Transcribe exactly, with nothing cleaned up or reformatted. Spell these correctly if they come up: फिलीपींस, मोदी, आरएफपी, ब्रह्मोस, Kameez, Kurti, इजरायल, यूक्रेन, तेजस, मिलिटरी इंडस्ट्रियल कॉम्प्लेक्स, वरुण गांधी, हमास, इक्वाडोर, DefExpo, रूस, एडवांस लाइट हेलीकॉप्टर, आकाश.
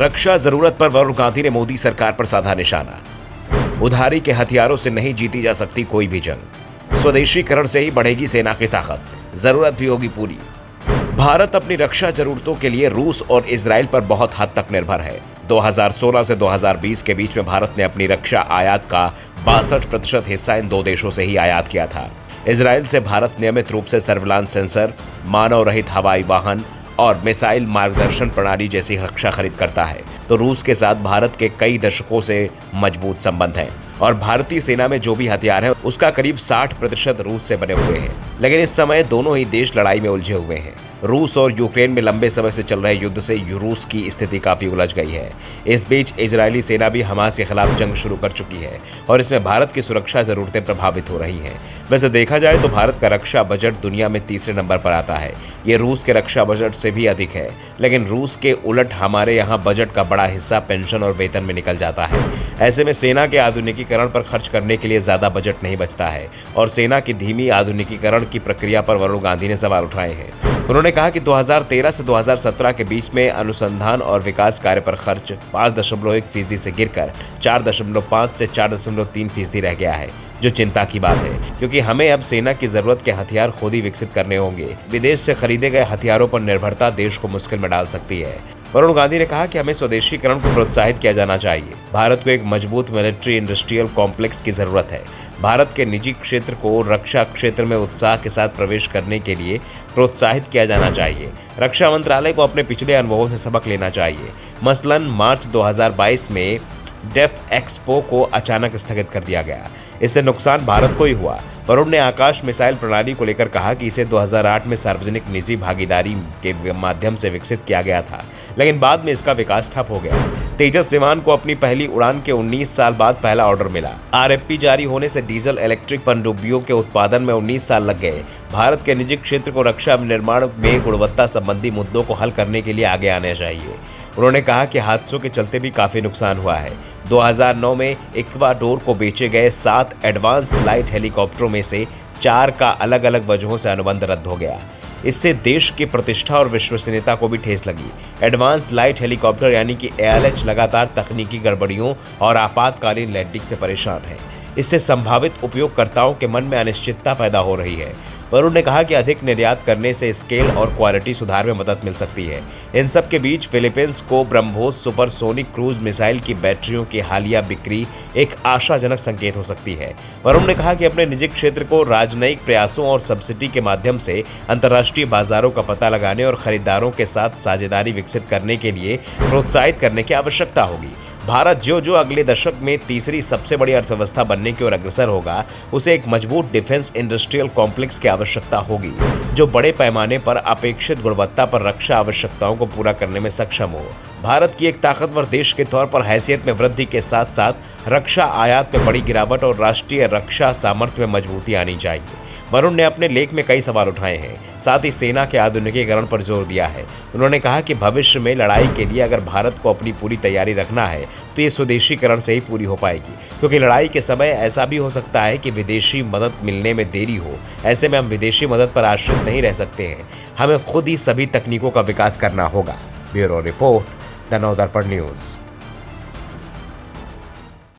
रक्षा जरूरत पर वरुण गांधी ने मोदी सरकार पर साधा निशाना। उधारी के हथियारों से नहीं जीती जा सकती कोई भी जंग, स्वदेशीकरण से ही बढ़ेगी सेना की ताकत, जरूरत भी होगी पूरी। भारत अपनी रक्षा जरूरतों के लिए रूस और इसराइल पर बहुत हद तक निर्भर है। दो हज़ार सोलह से दो हज़ार बीस के बीच में भारत ने अपनी रक्षा आयात का बासठ प्रतिशत हिस्सा इन दो देशों से ही आयात किया था। इसराइल से भारत नियमित रूप से सर्विलांस सेंसर, मानव रहित हवाई वाहन और मिसाइल मार्गदर्शन प्रणाली जैसी रक्षा खरीद करता है। तो रूस के साथ भारत के कई दशकों से मजबूत संबंध हैं और भारतीय सेना में जो भी हथियार है उसका करीब साठ प्रतिशत रूस से बने हुए हैं। लेकिन इस समय दोनों ही देश लड़ाई में उलझे हुए हैं। रूस और यूक्रेन में लंबे समय से चल रहे युद्ध से रूस की स्थिति काफी उलझ गई है। इस बीच इजरायली सेना भी हमास के खिलाफ जंग शुरू कर चुकी है और इसमें भारत की सुरक्षा जरूरतें प्रभावित हो रही हैं। वैसे देखा जाए तो भारत का रक्षा बजट दुनिया में तीसरे नंबर पर आता है। ये रूस के रक्षा बजट से भी अधिक है, लेकिन रूस के उलट हमारे यहाँ बजट का बड़ा हिस्सा पेंशन और वेतन में निकल जाता है। ऐसे में सेना के आधुनिकीकरण पर खर्च करने के लिए ज़्यादा बजट नहीं बचता है और सेना की धीमी आधुनिकीकरण की प्रक्रिया पर वरुण गांधी ने सवाल उठाए हैं। उन्होंने कहा कि दो हज़ार तेरह से दो हज़ार सत्रह के बीच में अनुसंधान और विकास कार्य पर खर्च पाँच दशमलव एक फीसदी से गिरकर चार दशमलव पाँच से चार दशमलव तीन फीसदी रह गया है, जो चिंता की बात है, क्योंकि हमें अब सेना की जरूरत के हथियार खुद ही विकसित करने होंगे। विदेश से खरीदे गए हथियारों पर निर्भरता देश को मुश्किल में डाल सकती है। वरुण गांधी ने कहा कि हमें स्वदेशीकरण को प्रोत्साहित किया जाना चाहिए। भारत को एक मजबूत मिलिट्री इंडस्ट्रियल कॉम्प्लेक्स की जरूरत है। भारत के निजी क्षेत्र को रक्षा क्षेत्र में उत्साह के साथ प्रवेश करने के लिए प्रोत्साहित किया जाना चाहिए। रक्षा मंत्रालय को अपने पिछले अनुभवों से सबक लेना चाहिए। मसलन मार्च दो हज़ार बाईस में डेफ एक्सपो को अचानक स्थगित कर दिया गया। इससे नुकसान भारत को ही हुआ। वरुण ने आकाश मिसाइल प्रणाली को लेकर कहा कि इसे दो हज़ार आठ में सार्वजनिक निजी भागीदारी के माध्यम से विकसित किया गया था, लेकिन बाद में इसका विकास ठप हो गया। तेजस विमान को अपनी पहली उड़ान के उन्नीस साल बाद पहला ऑर्डर मिला। आर एफ पी जारी होने से डीजल इलेक्ट्रिक पनडुब्बियों के उत्पादन में उन्नीस साल लग गए। भारत के निजी क्षेत्र को रक्षा निर्माण में गुणवत्ता संबंधी मुद्दों को हल करने के लिए आगे आना चाहिए। उन्होंने कहा कि हादसों के चलते भी काफी नुकसान हुआ है। दो हज़ार नौ में इक्वाडोर को बेचे गए सात एडवांस लाइट हेलीकॉप्टरों में से चार का अलग अलग वजहों से अनुबंध रद्द हो गया। इससे देश की प्रतिष्ठा और विश्वसनीयता को भी ठेस लगी। एडवांस लाइट हेलीकॉप्टर यानी कि ए एल एच लगातार तकनीकी गड़बड़ियों और आपातकालीन लैंडिंग से परेशान है। इससे संभावित उपयोगकर्ताओं के मन में अनिश्चितता पैदा हो रही है। वरुण ने कहा कि अधिक निर्यात करने से स्केल और क्वालिटी सुधार में मदद मिल सकती है। इन सब के बीच फिलीपींस को ब्रह्मोस सुपरसोनिक क्रूज मिसाइल की बैटरियों की हालिया बिक्री एक आशाजनक संकेत हो सकती है। वरुण ने कहा कि अपने निजी क्षेत्र को राजनयिक प्रयासों और सब्सिडी के माध्यम से अंतर्राष्ट्रीय बाजारों का पता लगाने और खरीदारों के साथ साझेदारी विकसित करने के लिए प्रोत्साहित करने की आवश्यकता होगी। भारत जो जो अगले दशक में तीसरी सबसे बड़ी अर्थव्यवस्था बनने की ओर अग्रसर होगा, उसे एक मजबूत डिफेंस इंडस्ट्रियल कॉम्प्लेक्स की आवश्यकता होगी, जो बड़े पैमाने पर अपेक्षित गुणवत्ता पर रक्षा आवश्यकताओं को पूरा करने में सक्षम हो। भारत की एक ताकतवर देश के तौर पर हैसियत में वृद्धि के साथ साथ रक्षा आयात में बड़ी गिरावट और राष्ट्रीय रक्षा सामर्थ्य में मजबूती आनी चाहिए। वरुण ने अपने लेख में कई सवाल उठाए हैं, साथ ही सेना के आधुनिकीकरण पर जोर दिया है। उन्होंने कहा कि भविष्य में लड़ाई के लिए अगर भारत को अपनी पूरी तैयारी रखना है तो ये स्वदेशीकरण से ही पूरी हो पाएगी, क्योंकि लड़ाई के समय ऐसा भी हो सकता है कि विदेशी मदद मिलने में देरी हो। ऐसे में हम विदेशी मदद पर आश्रित नहीं रह सकते हैं, हमें खुद ही सभी तकनीकों का विकास करना होगा। ब्यूरो रिपोर्ट, द नौ दर्पण न्यूज़।